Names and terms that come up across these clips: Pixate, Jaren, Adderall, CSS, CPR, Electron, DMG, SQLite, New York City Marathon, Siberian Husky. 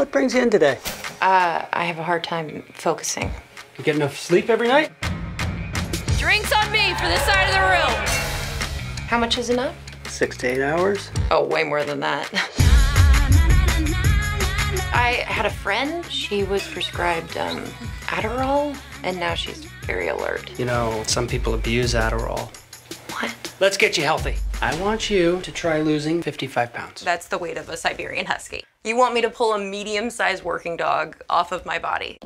What brings you in today? I have a hard time focusing. You get enough sleep every night? Drinks on me for this side of the room. How much is enough? 6 to 8 hours. Oh, way more than that. I had a friend. She was prescribed Adderall, and now she's very alert. You know, some people abuse Adderall. What? Let's get you healthy. I want you to try losing 55 pounds. That's the weight of a Siberian Husky. You want me to pull a medium-sized working dog off of my body?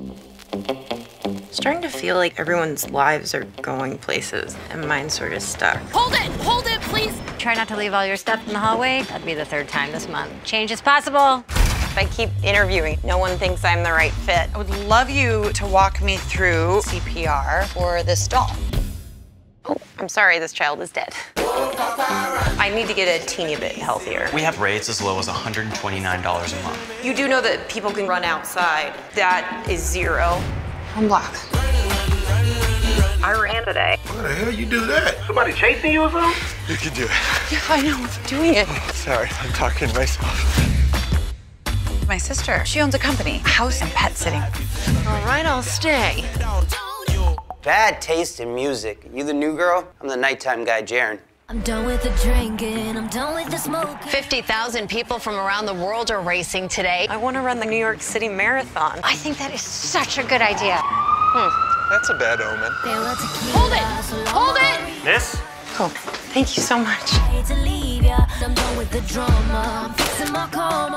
Starting to feel like everyone's lives are going places and mine's sort of stuck. Hold it, please. Try not to leave all your stuff in the hallway. That'd be the third time this month. Change is possible. If I keep interviewing, no one thinks I'm the right fit. I would love you to walk me through CPR for this doll. Oh, I'm sorry, this child is dead. I need to get a teeny bit healthier. We have rates as low as $129 a month. You do know that people can run outside. That is zero. I'm black. I ran today. Why the hell you do that? Somebody chasing you or something? You can do it. Yeah, I know. I'm doing it. Oh, sorry, I'm talking to myself. My sister, she owns a company, house and pet sitting. All right, I'll stay. Bad taste in music. You the new girl? I'm the nighttime guy, Jaren. I'm done with the drinking, I'm done with the smoking. 50,000 people from around the world are racing today. I want to run the New York City Marathon. I think that is such a good idea. That's a bad omen. Hold it! Hold it! This? Oh, thank you so much.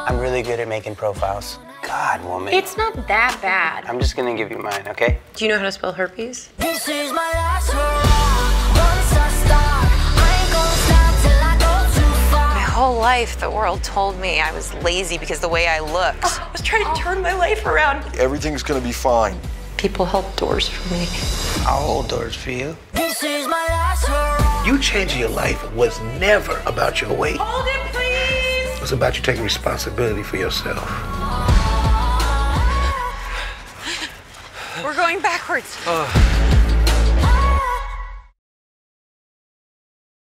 I'm really good at making profiles. God, woman. It's not that bad. I'm just gonna give you mine, okay? Do you know how to spell herpes? This is my last word. My whole life, the world told me I was lazy because the way I looked. Oh, I was trying to turn my life around. Everything's gonna be fine. People hold doors for me. I'll hold doors for you. This is my last word. You changing your life was never about your weight. Hold it, please. It was about you taking responsibility for yourself. We're going backwards.